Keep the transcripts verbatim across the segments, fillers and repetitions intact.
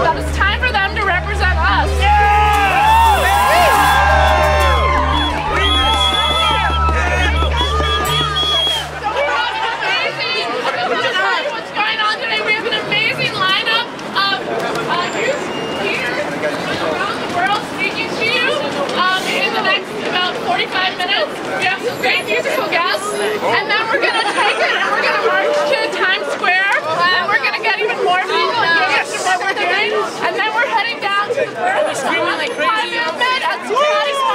So it's time for them to represent us. forty-five minutes. We have some great musical guests, and then we're gonna take it and we're gonna march to Times Square, and we're gonna get even more people and get into what we're doing, and then we're heading down to the Occupy movement at Cincinnati Park.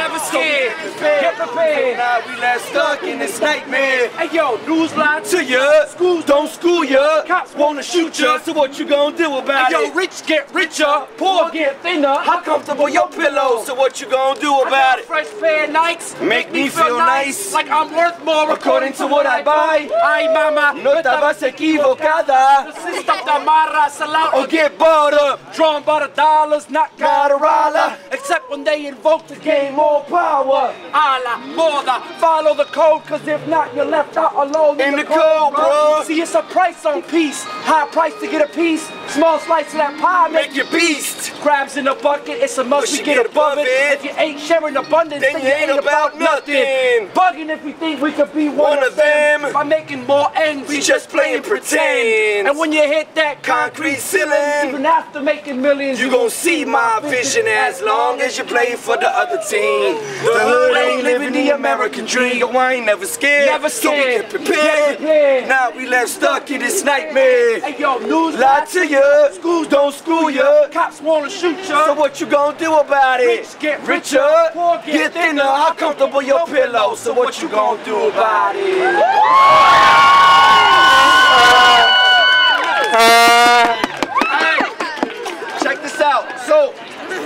Never scared, get prepared. Now we left stuck in this nightmare. Hey yo, news lie to ya, schools don't school ya, cops wanna shoot ya, so what you gonna do about it? Hey yo, rich get richer, poor get thinner, how comfortable your pillow, so what you gonna do about it? Fresh pair of Nikes, make me feel nice, like I'm worth more according to what I buy. Ay mama, no estabas equivocada, stop the mara salad, or get bought up, drawn by the dollars, not Catarala, except when they invoke the game more power. A la moda, follow the code, cause if not you're left out alone in, in the, the cold, cold bro. bro. See, it's a price on peace, high price to get a piece, small slice of that pie make, make you beast. Crabs in a bucket, it's a must, we get, get above it. it. If you ain't sharing abundance, then, then you ain't, ain't about nothing. Bugging if we think we could be one, one of them. them. By making more ends, we, we just, just playing pretend. And when you hit that concrete ceiling, even after making millions, you, you gon' see my vision as long as you play for the other team. The hood ain't living the American dream. Yo, I ain't never scared, never scared. So we get prepared. Yeah, yeah. Now we left stuck in this nightmare. Hey yo, news lie to ya, schools don't school ya, cops wanna shoot ya, so what you gonna do about it? Rich get richer, poor get, get thinner, how comfortable your pillow, so what you gonna do about it? Check this out. So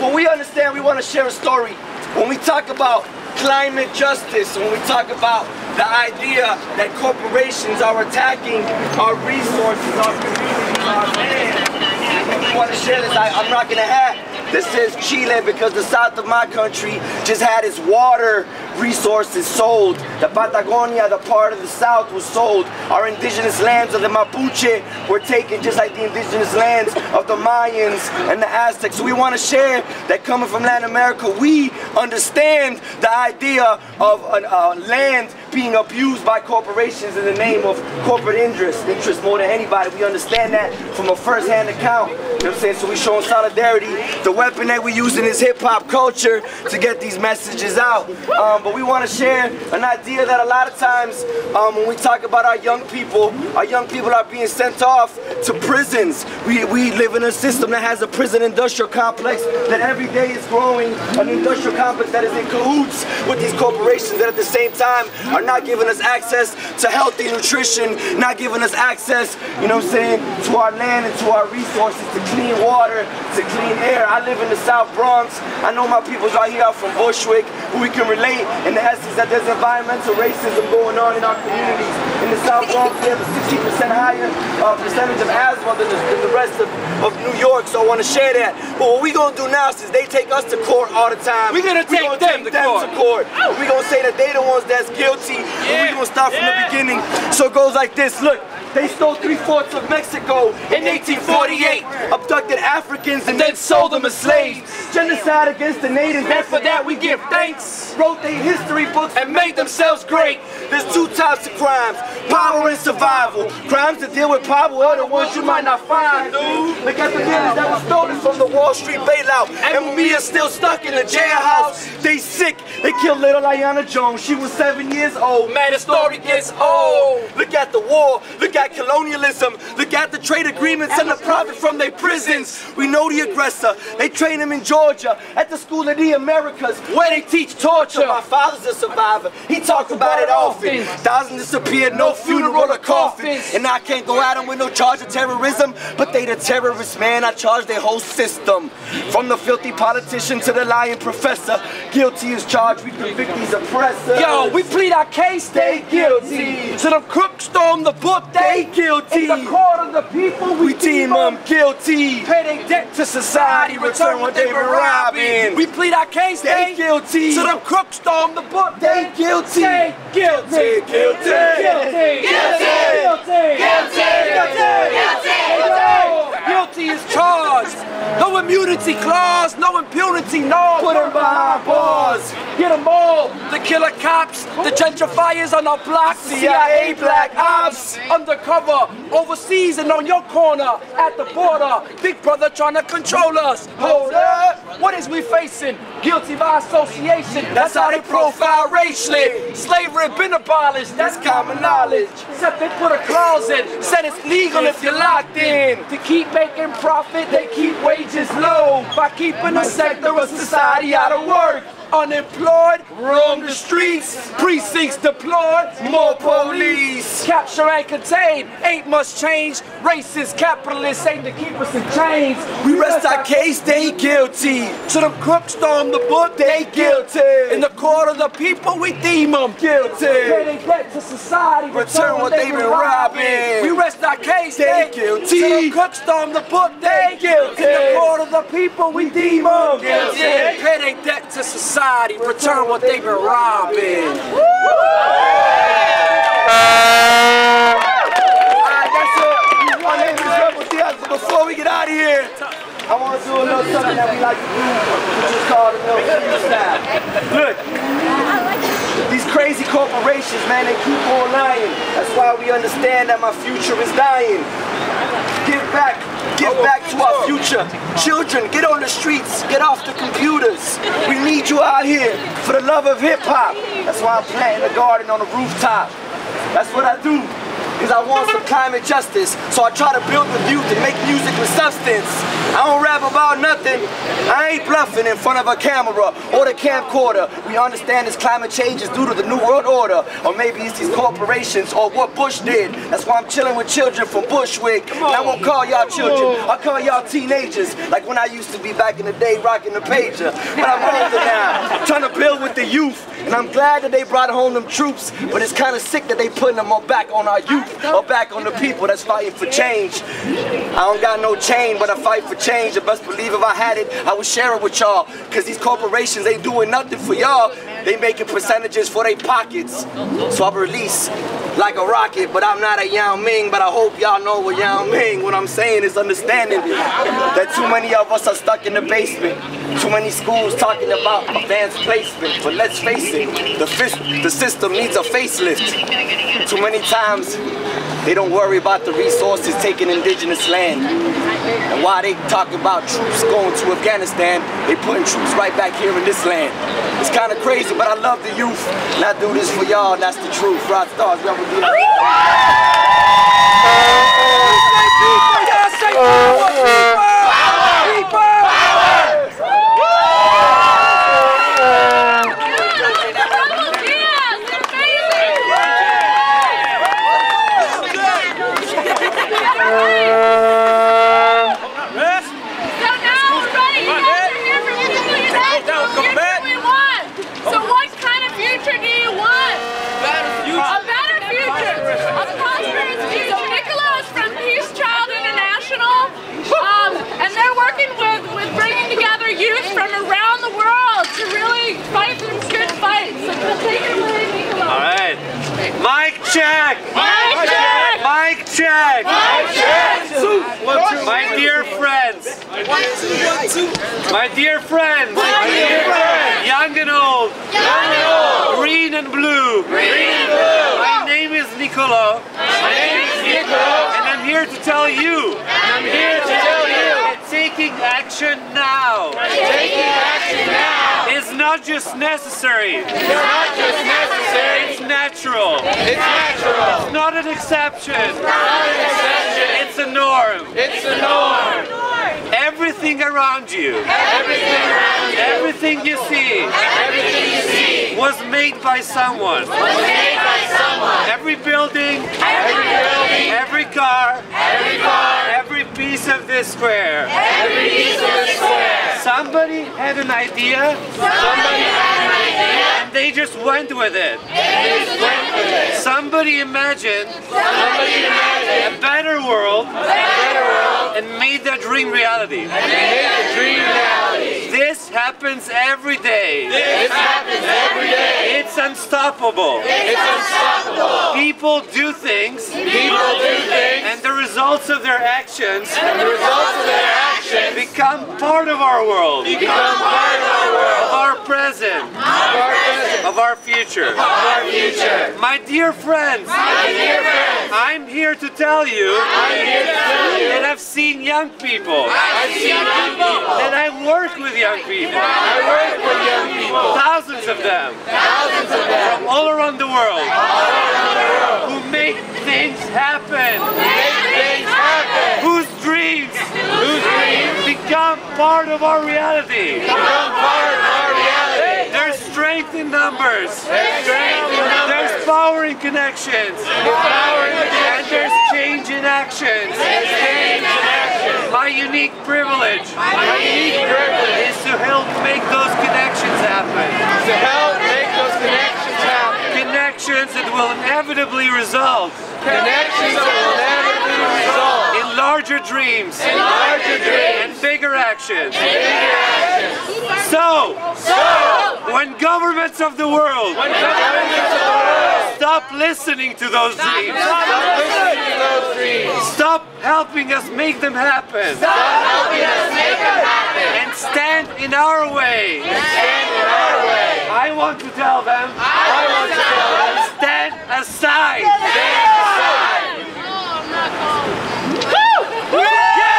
when we understand, we want to share a story. When we talk about climate justice, when we talk about the idea that corporations are attacking our resources, our communities, our land, we want to share this. I, I'm rocking a hat. This says Chile because the south of my country just had its water resources sold. The Patagonia, the part of the south, was sold. Our indigenous lands of the Mapuche were taken, just like the indigenous lands of the Mayans and the Aztecs. So we want to share that coming from Latin America, we understand the idea of an, uh, land being abused by corporations in the name of corporate interest, interest more than anybody. We understand that from a first-hand account. You know what I'm saying? So we're showing solidarity. The weapon that we're using is hip-hop culture to get these messages out. Um, But we want to share an idea that a lot of times um, when we talk about our young people, our young people are being sent off to prisons. We, we live in a system that has a prison industrial complex that every day is growing, an industrial complex that is in cahoots with these corporations that at the same time are not giving us access to healthy nutrition, not giving us access, you know what I'm saying, to our land and to our resources, to clean water, to clean air. I live in the South Bronx. I know my people out here are from Bushwick, who we can relate. And the essence that there's environmental racism going on in our communities. In the South Bronx, we have a sixty percent higher uh, percentage of asthma than the, than the rest of, of New York, so I want to share that. But what we're going to do now, since they take us to court all the time, we're going to take them, them to court. To court. Oh. We're going to say that they're the ones that's guilty, yeah. and we're going to start from yeah. the beginning. So it goes like this. Look, they stole three-fourths of Mexico in eighteen forty-eight, abducted Africans, and, and then sold them as slaves. Genocide against the natives, and for that we give thanks. Wrote they history books and made themselves great. There's two types of crimes, power and survival. Crimes that deal with power are the ones you might not find, dude. Look at the millions that were stolen from the Wall Street bailout. And we are still stuck in the jailhouse. They sick, they killed little Ayanna Jones. She was seven years old. Man, the story gets old. Look at the war, look at colonialism, look at the trade agreements and the profit from their prisons. We know the aggressor. They train him in Georgia at the School of the Americas, where they teach torture. My father's a survivor, he talks about it often. Thousands disappeared, no funeral or coffin. And I can't go at them with no charge of terrorism, but they the terrorists, man, I charge their whole system. From the filthy politician to the lying professor, guilty is charged, we convict these oppressors. Yo, we plead our case, they guilty. So them crooks storm the book, they they guilty. In the court of the people, we, we deem them guilty. Pay their debt to society, return what they were robbing. We plead our case, they, they guilty. To them crooks, storm the book, they guilty. They guilty. Guilty. Guilty. Guilty. Guilty. Guilty. Guilty. Guilty is charged. No immunity clause, no impunity, no. Put them behind bars. Get them all. The killer cops, the gentrifiers on our block, C I A black ops. Undercover, overseas and on your corner, at the border. Big brother trying to control us. Hold up. What is we facing? Guilty by association. That's how they profile racially. Slavery been abolished. That's common knowledge. Except they put a clause in. Said it's legal if you're locked in. To keep making profit, they keep wages low. By keeping the sector of society out of work. Unemployed, roam the streets, precincts deployed, more police. Capture and contain, ain't much change. Racist capitalists aim to keep us in chains. We rest our case, they guilty. To them crooks, storm the book, they guilty. In the court of the people, we deem them guilty. Pay their debt to society, return what they've been robbing. We rest our case, they guilty. To them crooks, storm the book, they guilty. In the court of the people, we deem them guilty. Pay their debt to society. Society, return what they've been robbing. Woo! Alright, that's it. We want to end this Rebel Theater. Before we get out of here, I want to do a little something that we like to do, which is called a little freestyle. Look, these crazy corporations, man, they keep on lying. That's why we understand that my future is dying. Give back. Give back to our future. Children, get on the streets. Get off the computers. We need you out here for the love of hip-hop. That's why I'm planting a garden on the rooftop. That's what I do, because I want some climate justice. So I try to build with youth and make music with substance. I don't rap about nothing. I ain't bluffing in front of a camera or the camcorder. We understand this climate change is due to the New World Order. Or maybe it's these corporations or what Bush did. That's why I'm chilling with children from Bushwick. And I won't call y'all children. I'll call y'all teenagers. Like when I used to be back in the day rocking the pager. But I'm older now. I'm trying to build with the youth. And I'm glad that they brought home them troops. But it's kind of sick that they putting them all back on our youth. Or back on the people that's fighting for change. I don't got no chain, but I fight for change. And best believe if I had it, I would share it with y'all. Cause these corporations ain't doing nothing for y'all. They making percentages for their pockets. So I release like a rocket, but I'm not a Yao Ming. But I hope y'all know what Yao Ming. What I'm saying is understanding that too many of us are stuck in the basement. Too many schools talking about advanced placement. But let's face it, the, fist, the system needs a facelift. Too many times they don't worry about the resources taking indigenous land. And while they talk about troops going to Afghanistan, they putting troops right back here in this land. It's kind of crazy, but I love the youth. And I do this for y'all, that's the truth. Rod Stars, Rebel Theater. Mic check. Mic check. Mic check. Mic check. My dear friends. My dear friends. My dear friends. Young and old. Young and old. Green and blue. Green and blue. My name is Nicola. My name is Nicola. And I'm here to tell you. And I'm here to tell you. That taking action now. Taking action now. It's not just necessary. It's not just necessary. It's natural. It's natural. It's not an exception. It's not an exception. It's a norm. It's a norm. Everything around you. Everything around you. Everything you see. Everything you see. Was made by someone. Was made by someone. Every building. Every building. Every car. Every car. Every piece of this square. Every piece of this square. Somebody had an idea. Somebody had an idea. And they just went with it. They just went with it. happiness. Somebody imagine a better world and made that dream reality. This happens every day. This happens every day. It's unstoppable. It's unstoppable. People do things. People do things. And the results of their actions. And the results of their actions become part of our world. Become part of our world. Of our present. Of our present. Of our future. Of our future. My dear friends. My dear friends. I'm here to tell you. I'm here to tell you. That I've seen young people. I've seen young people. That I work with young people. I work with young people. Thousands of them. Thousands of them. From all around the world. All around the world. Who make things happen. Who make things happen. Whose dreams. Whose dreams become part of our reality. Become part of our reality. There's strength in numbers. There's strength in numbers. There's power in connections. There's power in connections. And there's change in actions. There's change in actions. My unique privilege. My unique privilege is to help make those connections happen. To help make those connections happen. Connections that will inevitably result. Connections that will inevitably result in larger dreams. In larger dreams. And bigger actions. And bigger actions. So, so when governments of the world, when governments of the world stop listening to those dreams. Stop listening to those dreams. Stop helping us make them happen. Stop helping us make them happen. And stand in our way. And stand in our way. I want to tell them. I want to tell them. Stand aside. Stand aside. Oh, not cold. Woo! Yeah!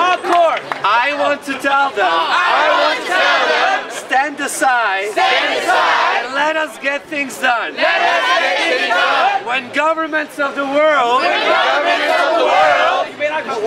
Hardcore. I want to tell them. I want to tell them. Stand aside. Stand aside. And let us get things done. Let us get things done. When governments of the world, when governments of the world,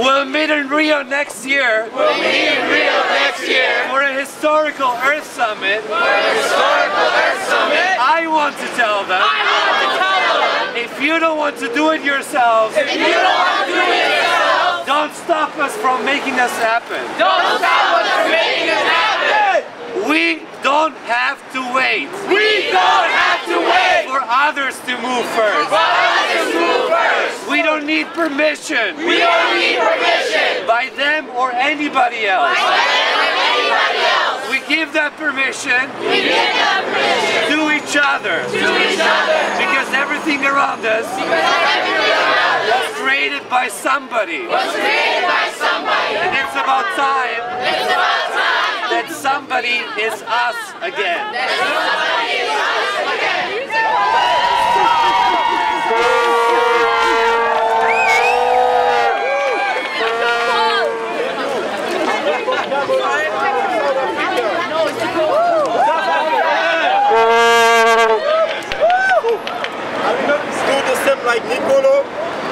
will meet in Rio next year. Will meet in Rio next year for a historical Earth Summit. For a historical Earth Summit. I want to tell them. I want to tell them. If you don't want to do it yourselves, if you don't want to do it yourselves, don't stop us from making us happen. Don't stop us from making us happen. We don't have to wait. We don't have to wait for others to move first. For others to move first. We don't need permission. We don't need permission by them or anybody else. By them or anybody else. We give that permission. We give that permission to each other. To each other. Because everything around us. Because everything around us was created by somebody. Was created by somebody. And it's about time. It's about time. That somebody is us again. That somebody is us again. I will not do the same like Nicola,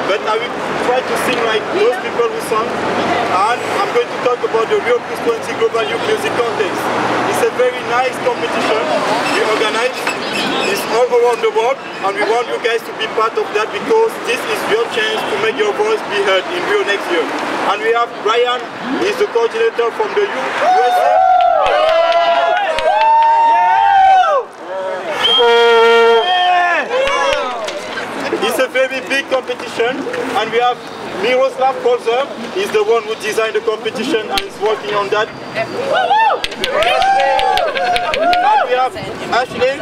but I will try to sing like those people who sang. And I'm going to talk about the Rio Plus twenty Global Youth Music Contest. It's a very nice competition we organize. It's all around the world, and we want you guys to be part of that because this is your chance to make your voice be heard in Rio next year. And we have Ryan, he's the coordinator from the Youth U S A. It's a very big competition, and we have Miroslav Kolzer is the one who designed the competition and is working on that. And we have Ashley,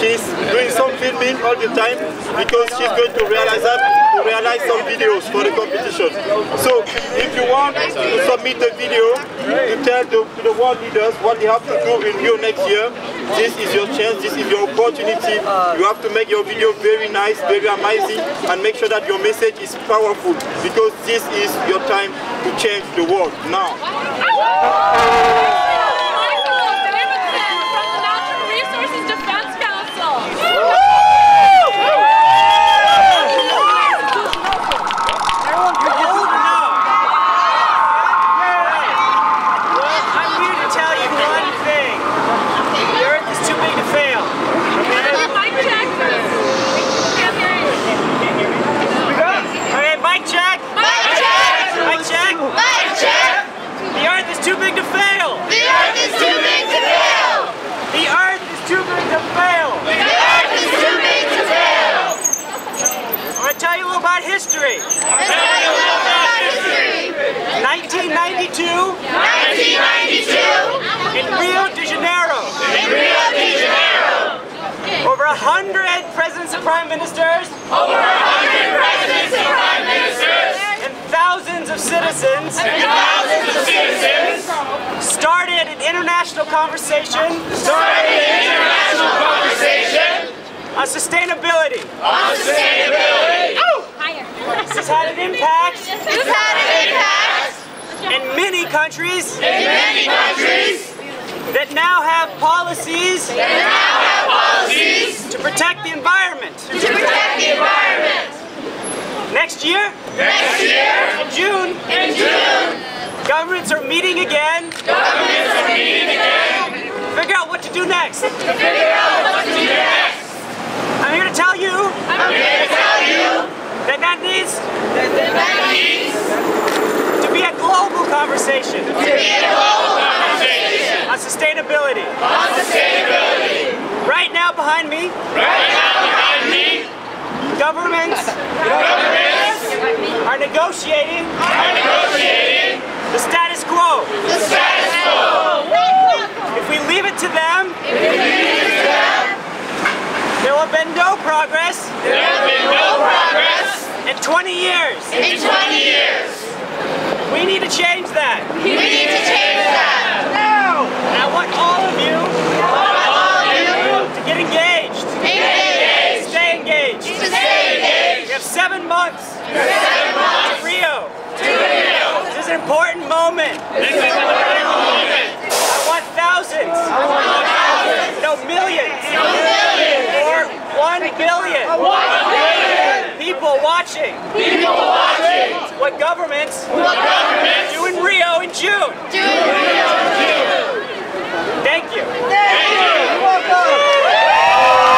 she's doing some filming all the time because she's going to realize that, to realize some videos for the competition. So if you want to submit a video to tell the, to the world leaders what they have to do in Rio next year, this is your chance, this is your opportunity. You have to make your video very nice, very amazing, and make sure that your message is powerful, because this is your time to change the world now. Too big to fail! history. Let's tell you a little about history. nineteen ninety-two. nineteen ninety-two. In Rio de Janeiro. In Rio de Janeiro. Over a hundred presidents and prime ministers. Over a hundred presidents and prime ministers. And thousands of citizens. And thousands of citizens. Started an international conversation. Started an international conversation. On sustainability. On sustainability. Oh! Higher. This has had an impact. This has had an impact. In many countries. In many countries. That now have policies. That now have policies. To protect the environment. To protect the environment. Next year. Next year. In June. In June. Governments are meeting again. Governments are meeting again. To figure out what to do next. To figure out what to do next. I'm here to tell you. I'm here to tell you that that needs that, that, that needs to be a global conversation. To be a global conversation on sustainability. On sustainability. Right now behind me. Right now behind me. Governments. Governments are negotiating. Are negotiating the status quo. The status quo. If we leave it to them. If we leave it to them. There will have been no progress. There will be no progress in twenty years. In twenty years. We need to change that. We need to change that. Now. And I want all of you. I want all of you to get engaged. Engaged. Stay engaged. Stay engaged. We have seven months. Seven months. To Rio. To Rio. This is an important moment. This is an important moment. I want thousands. I want thousands. No millions. No millions. One billion. One billion people watching. People watching. What governments? What governments do in Rio in June? Do in Rio in June. Thank you. Thank, Thank you. you. To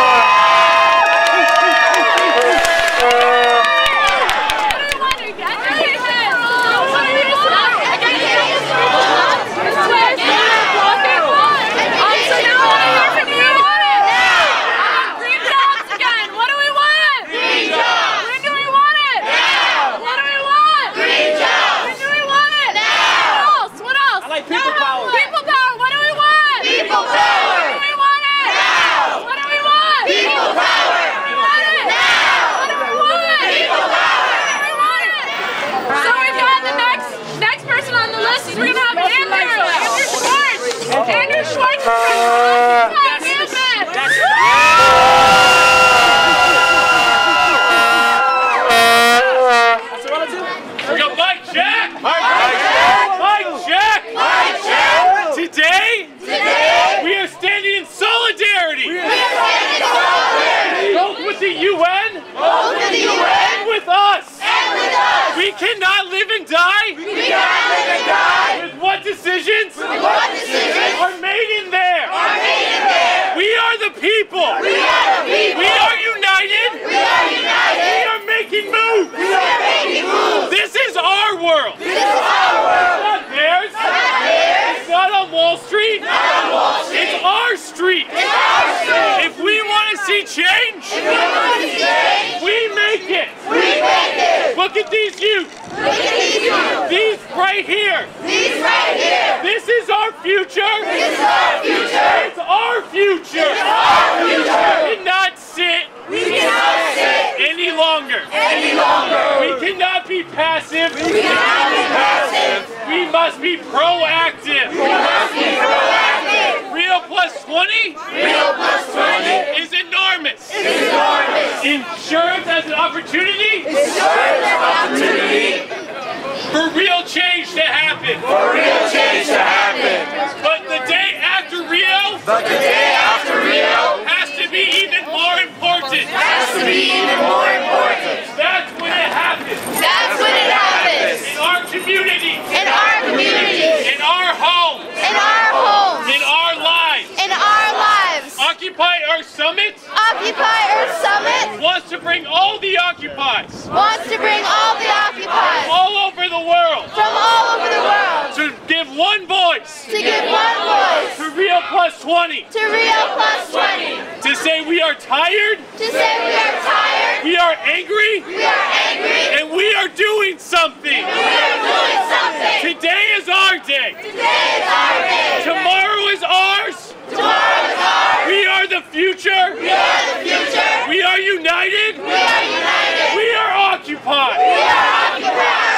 Rio Plus twenty. To say we are tired. To say we are tired. We are angry. We are angry. And we are doing something. And we are doing something. Today is our day. Today is our day. Tomorrow is ours. Tomorrow is ours. We are the future. We are the future. We are united. We are united. We are occupied. We are occupied.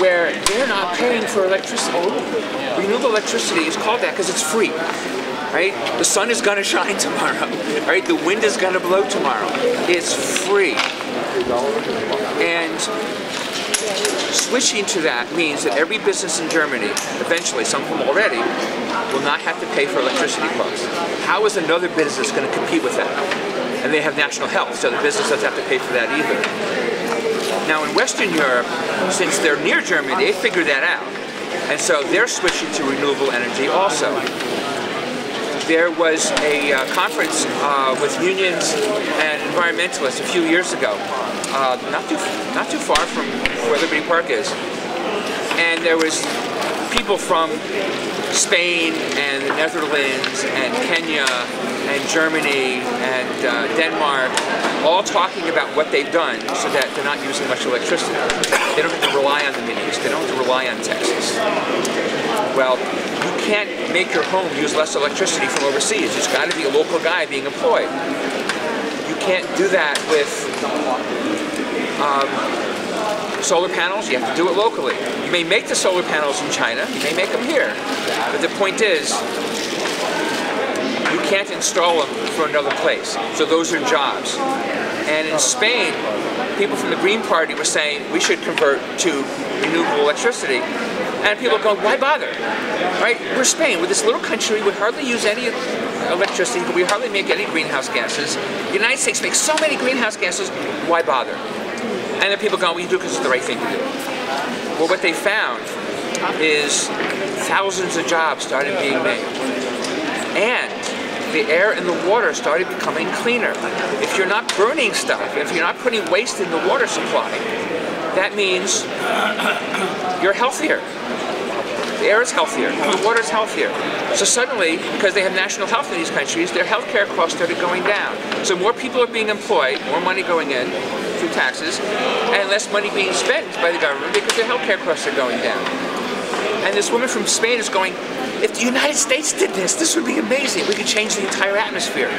where they're not paying for electricity. Renewable electricity is called that because it's free, right? The sun is going to shine tomorrow, right? The wind is going to blow tomorrow. It's free. And switching to that means that every business in Germany, eventually, some of them already, will not have to pay for electricity costs. How is another business going to compete with that? And they have national health, so the business doesn't have to pay for that either. Now in Western Europe, since they're near Germany, they figured that out. And so they're switching to renewable energy also. There was a uh, conference uh, with unions and environmentalists a few years ago, uh, not, too, not too far from where Liberty Park is. And there was people from Spain and the Netherlands and Kenya and Germany and uh, Denmark, all talking about what they've done so that they're not using much electricity. They don't have to rely on the Minis. They don't have to rely on Texas. Well, you can't make your home use less electricity from overseas. It's got to be a local guy being employed. You can't do that with um, solar panels. You have to do it locally. You may make the solar panels in China. You may make them here. But the point is, you can't install them for another place. So those are jobs. And in Spain, people from the Green Party were saying we should convert to renewable electricity. And people go, why bother? Right? We're Spain. We're this little country. We hardly use any electricity, but we hardly make any greenhouse gases. The United States makes so many greenhouse gases. Why bother? And then people go, well, you do it because it's the right thing to do. Well, what they found is thousands of jobs started being made. And the air and the water started becoming cleaner. If you're not burning stuff, if you're not putting waste in the water supply, that means you're healthier. The air is healthier, the water is healthier. So suddenly, because they have national health in these countries, their health care costs started going down. So more people are being employed, more money going in through taxes, and less money being spent by the government because their health care costs are going down. And this woman from Spain is going, if the United States did this, this would be amazing. We could change the entire atmosphere.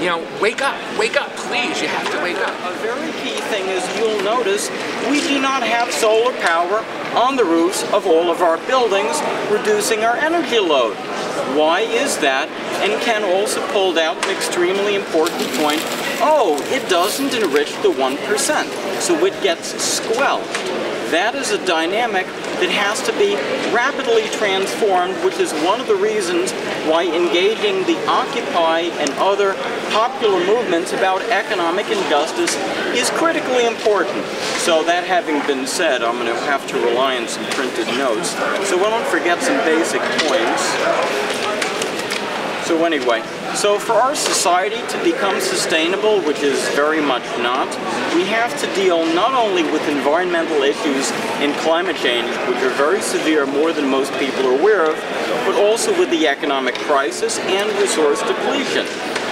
You know, wake up, wake up, please. You have to wake up. A very key thing is you'll notice we do not have solar power on the roofs of all of our buildings, reducing our energy load. Why is that? And Ken also pulled out an extremely important point. Oh, it doesn't enrich the one percent, so it gets squelched. That is a dynamic that has to be rapidly transformed, which is one of the reasons why engaging the Occupy and other popular movements about economic injustice is critically important. So that having been said, I'm going to have to rely on some printed notes. So I don't forget some basic points. So anyway, so for our society to become sustainable, which is very much not, we have to deal not only with environmental issues and climate change, which are very severe, more than most people are aware of, but also with the economic crisis and resource depletion.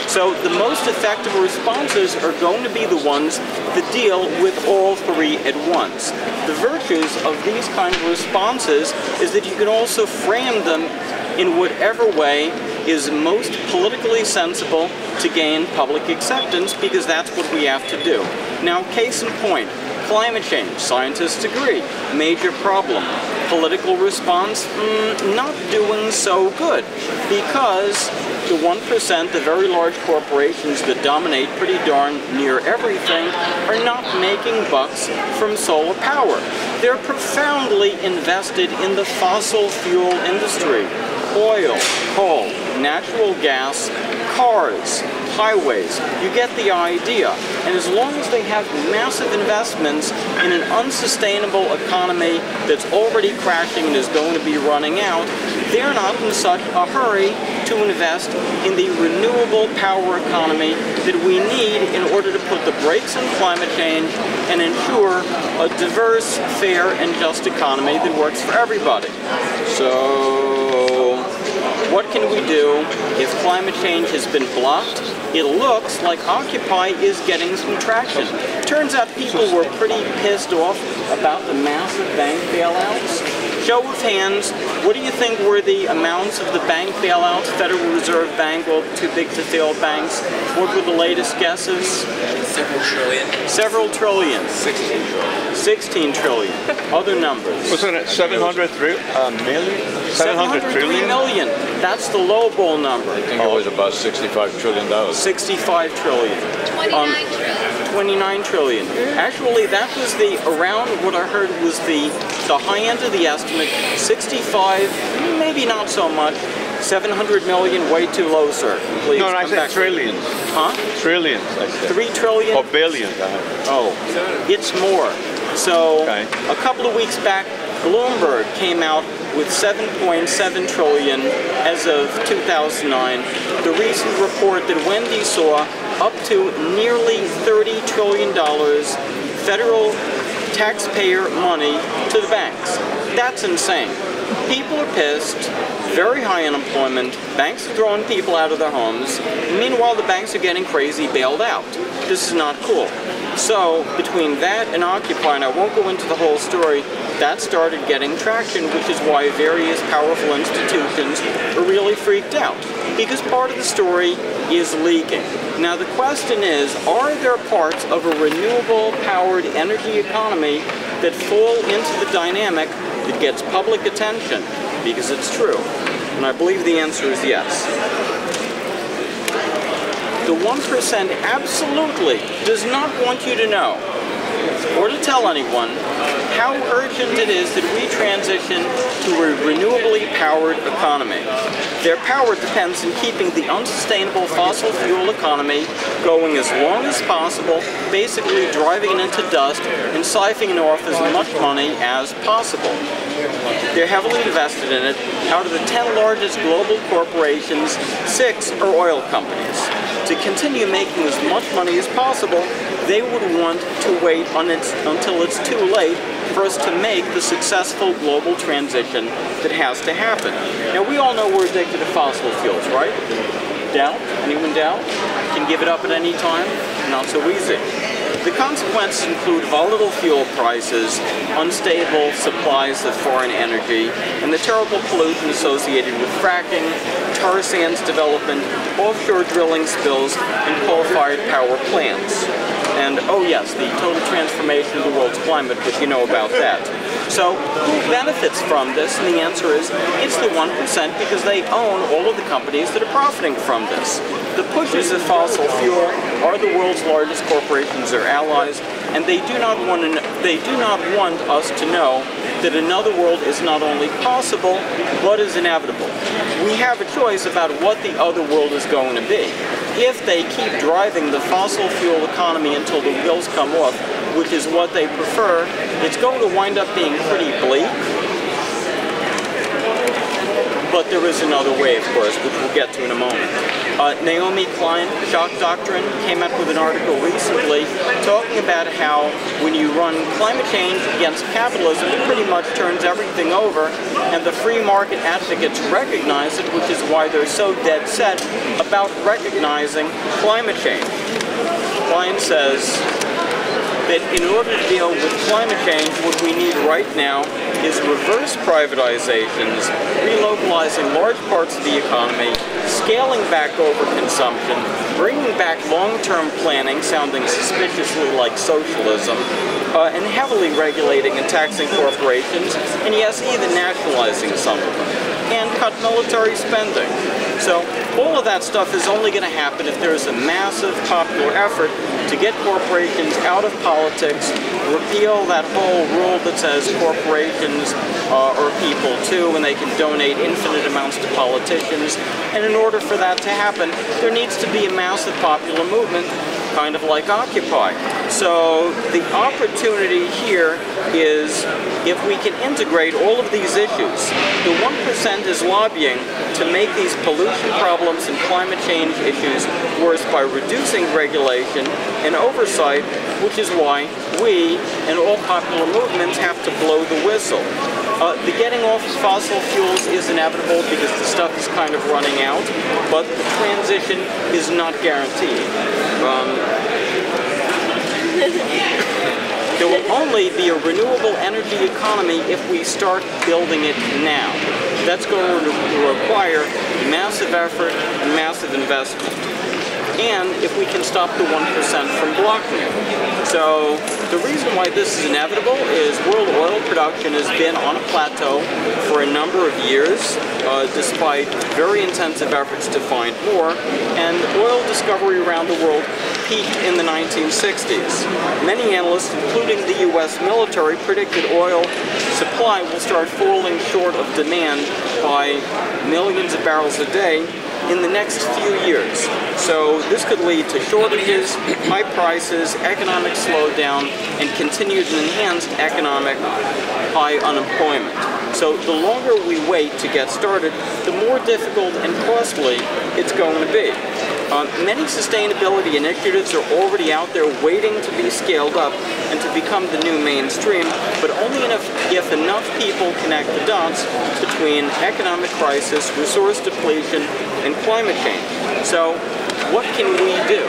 So the most effective responses are going to be the ones that deal with all three at once. The virtues of these kind of responses is that you can also frame them in whatever way is most politically sensible to gain public acceptance, because that's what we have to do. Now, case in point, climate change, scientists agree, major problem. Political response, mm, not doing so good, because the one percent, the very large corporations that dominate pretty darn near everything, are not making bucks from solar power. They're profoundly invested in the fossil fuel industry. Oil, coal, natural gas, cars, highways. You get the idea. And as long as they have massive investments in an unsustainable economy that's already crashing and is going to be running out, they're not in such a hurry to invest in the renewable power economy that we need in order to put the brakes on climate change and ensure a diverse, fair, and just economy that works for everybody. So, what can we do if climate change has been blocked? It looks like Occupy is getting some traction. Turns out people were pretty pissed off about the massive bank bailouts. show of hands, what do you think were the amounts of the bank bailouts, Federal Reserve Bank, well, too big to fail banks? What were the latest guesses? Several trillion. Several trillion. Sixteen trillion. Sixteen trillion. Other numbers. Wasn't it seven hundred three, uh, million? seven hundred three trillion? Million. That's the lowball number. I think oh. it was about sixty-five trillion dollars. sixty-five trillion. twenty-nine um, trillion. twenty-nine trillion. Actually, that was the, around what I heard was the, the high end of the estimate, sixty-five, maybe not so much, seven hundred million, way too low, sir. Please no, no, I said trillions. Huh? Trillions, I said. Three trillion? Or billions. Oh, it's more. So, okay. A couple of weeks back, Bloomberg came out with seven point seven trillion as of two thousand nine. The recent report that Wendy saw, up to nearly thirty trillion dollars federal taxpayer money to the banks. That's insane. People are pissed, very high unemployment, banks are throwing people out of their homes, meanwhile the banks are getting crazy bailed out. This is not cool. So, between that and Occupy, and I won't go into the whole story, that started getting traction, which is why various powerful institutions are really freaked out, because part of the story is leaking. Now the question is, are there parts of a renewable-powered energy economy that fall into the dynamic that gets public attention? Because it's true. And I believe the answer is yes. The one percent absolutely does not want you to know, or to tell anyone, how urgent it is that we transition to a renewably powered economy. Their power depends on keeping the unsustainable fossil fuel economy going as long as possible, basically driving it into dust and siphoning off as much money as possible. They're heavily invested in it. Out of the ten largest global corporations, six are oil companies. To continue making as much money as possible, they would want to wait on its, until it's too late for us to make the successful global transition that has to happen. Now, we all know we're addicted to fossil fuels, right? Doubt? Anyone doubt? Can give it up at any time? Not so easy. The consequences include volatile fuel prices, unstable supplies of foreign energy, and the terrible pollution associated with fracking, tar sands development, offshore drilling spills, and coal-fired power plants. And, oh yes, the total transformation of the world's climate, but you know about that. So, who benefits from this? And the answer is, it's the one percent, because they own all of the companies that are profiting from this. The pushers of fossil fuel are the world's largest corporations, their allies, and they do not want to, they do not want us to know that another world is not only possible, but is inevitable. We have a choice about what the other world is going to be. If they keep driving the fossil fuel economy until the wheels come off, which is what they prefer, it's going to wind up being pretty bleak. But there is another way, of course, which we'll get to in a moment. Uh, Naomi Klein, Shock Doctrine, came up with an article recently talking about how when you run climate change against capitalism, it pretty much turns everything over, and the free market advocates recognize it, which is why they're so dead set about recognizing climate change. Klein says that in order to deal with climate change, what we need right now is reverse privatizations, relocalizing large parts of the economy, scaling back overconsumption, bringing back long-term planning, sounding suspiciously like socialism, uh, and heavily regulating and taxing corporations, and yes, even nationalizing some of them, and cut military spending. So all of that stuff is only going to happen if there is a massive popular effort to get corporations out of politics, repeal that whole rule that says corporations uh, are people too, and they can donate infinite amounts to politicians. And in order for that to happen, there needs to be a massive popular movement, kind of like Occupy. So the opportunity here is if we can integrate all of these issues. The one percent is lobbying to make these pollution problems and climate change issues worse by reducing regulation and oversight, which is why we and all popular movements have to blow the whistle. Uh, the getting off of fossil fuels is inevitable because the stuff is kind of running out, but the transition is not guaranteed. Um, There will only be a renewable energy economy if we start building it now. That's going to require massive effort and massive investment. And if we can stop the one percent from blocking it. So the reason why this is inevitable is world oil production has been on a plateau for a number of years, uh, despite very intensive efforts to find more, and oil discovery around the world peaked in the nineteen sixties. Many analysts, including the U S military, predicted oil supply will start falling short of demand by millions of barrels a day in the next few years. So this could lead to shortages, high prices, economic slowdown, and continued and enhanced economic high unemployment. So the longer we wait to get started, the more difficult and costly it's going to be. Uh, many sustainability initiatives are already out there waiting to be scaled up and to become the new mainstream, but only enough if enough people connect the dots between economic crisis, resource depletion, and climate change. So what can we do?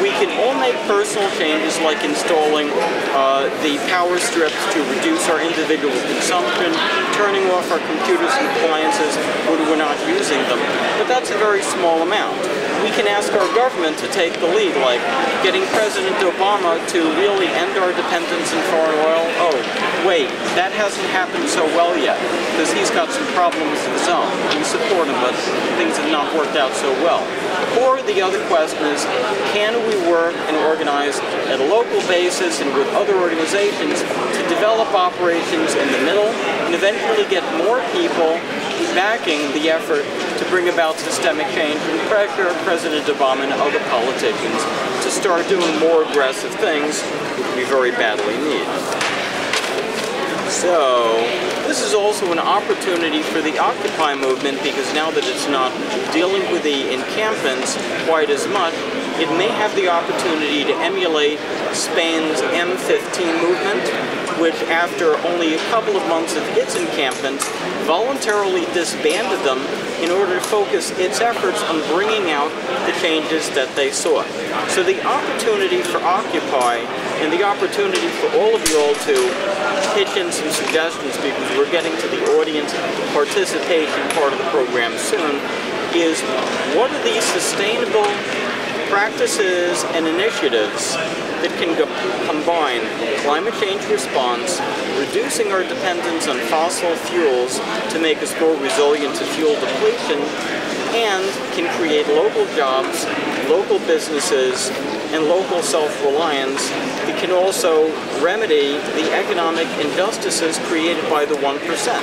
We can all make personal changes like installing uh, the power strips to reduce our individual consumption, turning off our computers and appliances when we're not using them, but that's a very small amount. We can ask our government to take the lead, like getting President Obama to really end our dependence on foreign oil. Oh, wait, that hasn't happened so well yet, because he's got some problems of his own. We support him, but things have not worked out so well. Or the other question is, can we work and organize at a local basis and with other organizations to develop operations in the middle and eventually get more people backing the effort to bring about systemic change and pressure President Obama and other politicians to start doing more aggressive things which we very badly need. So, this is also an opportunity for the Occupy movement, because now that it's not dealing with the incumbents quite as much, it may have the opportunity to emulate Spain's M fifteen movement, which after only a couple of months of its encampments, voluntarily disbanded them in order to focus its efforts on bringing out the changes that they sought. So the opportunity for Occupy and the opportunity for all of you all to pitch in some suggestions, because we're getting to the audience participation part of the program soon, is what are these sustainable practices and initiatives that can go combine climate change response, reducing our dependence on fossil fuels to make us more resilient to fuel depletion, and can create local jobs, local businesses, and local self-reliance that can also remedy the economic injustices created by the one percent.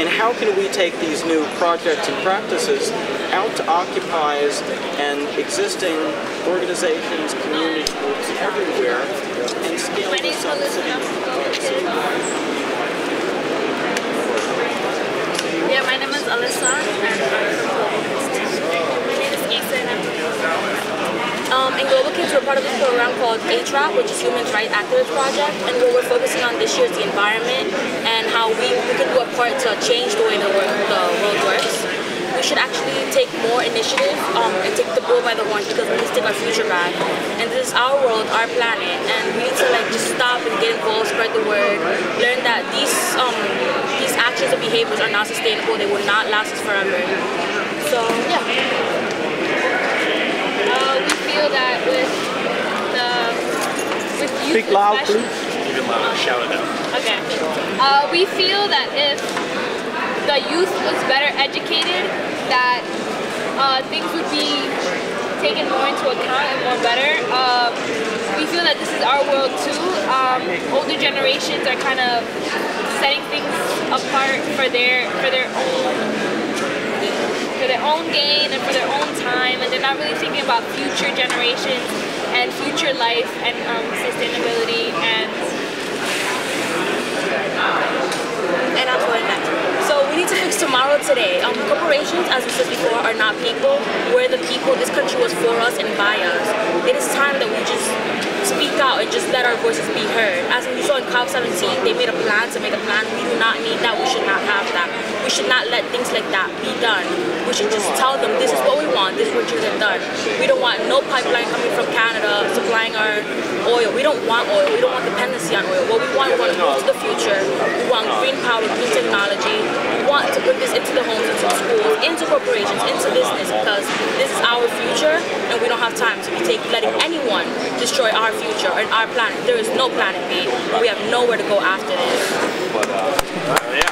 And how can we take these new projects and practices out to occupies and existing organizations, community groups everywhere, and scale this up to the Yeah, my name is Alyssa, and I'm from Global Kids. My name is Eksana. Um, in Global Kids, we're part of a program called A TRAP, which is Human Rights Activist Project, and what we're focusing on this year is the environment and how we, we can do a part to change the way the world, the world works. We should actually take more initiative um, and take the bull by the horns, because we need to take our future back. And this is our world, our planet, and we need to like just stop and get involved, spread the word, learn that these um, these actions and behaviors are not sustainable. They will not last us forever. So yeah, uh, we feel that with the with youth, speak loud, please. Speak loud. Shout it out. Okay. Uh, we feel that if the youth was better educated, that uh, things would be taken more into account and more better. Uh, we feel that this is our world too. Um, older generations are kind of setting things apart for their for their own for their own gain and for their own time, and they're not really thinking about future generations and future life and um, sustainability and. And I'm going back. So we need to fix tomorrow today. Um, corporations, as we said before, are not people. We're the people. This country was for us and by us. It is time that we just speak out and just let our voices be heard. As we saw in COP seventeen, they made a plan to make a plan. We do not need that. We should not have that. We should not let things like that be done. We should just tell them, this is what we want, this is what you get done. We don't want no pipeline coming from Canada supplying our oil. We don't want oil. We don't want dependency on oil. What we want, we want to move to the future. We want green power, green technology. We want to put this into the homes, into schools, into corporations, into business, because this is our future and we don't have time to be taking, letting anyone destroy our future and our planet. There is no planet B. We have nowhere to go after this. But, uh, yeah.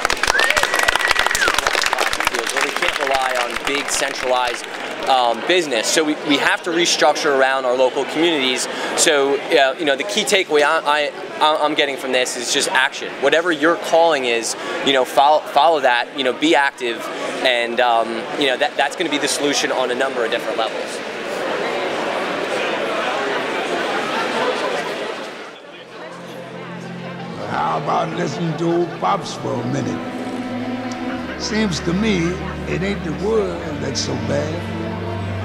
We can't rely on big centralized um, business, so we, we have to restructure around our local communities. So uh, you know, the key takeaway I, I I'm getting from this is just action. Whatever your calling is, you know, follow follow that. You know, be active, and um, you know that that's going to be the solution on a number of different levels. How about listening to old Pops for a minute? Seems to me it ain't the world that's so bad,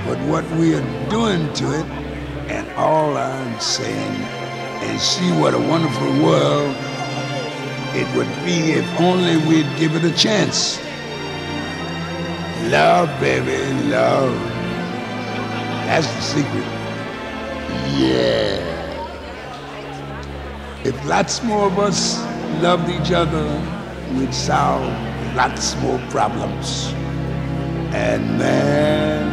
but what we are doing to it. And all I'm saying is, see what a wonderful world it would be if only we'd give it a chance. Love, baby, love. That's the secret. Yeah. If lots more of us loved each other, we'd solve lots more problems. And man,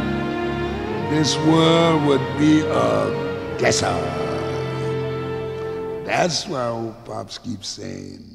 this world would be a desert. That's why old Pops keeps saying,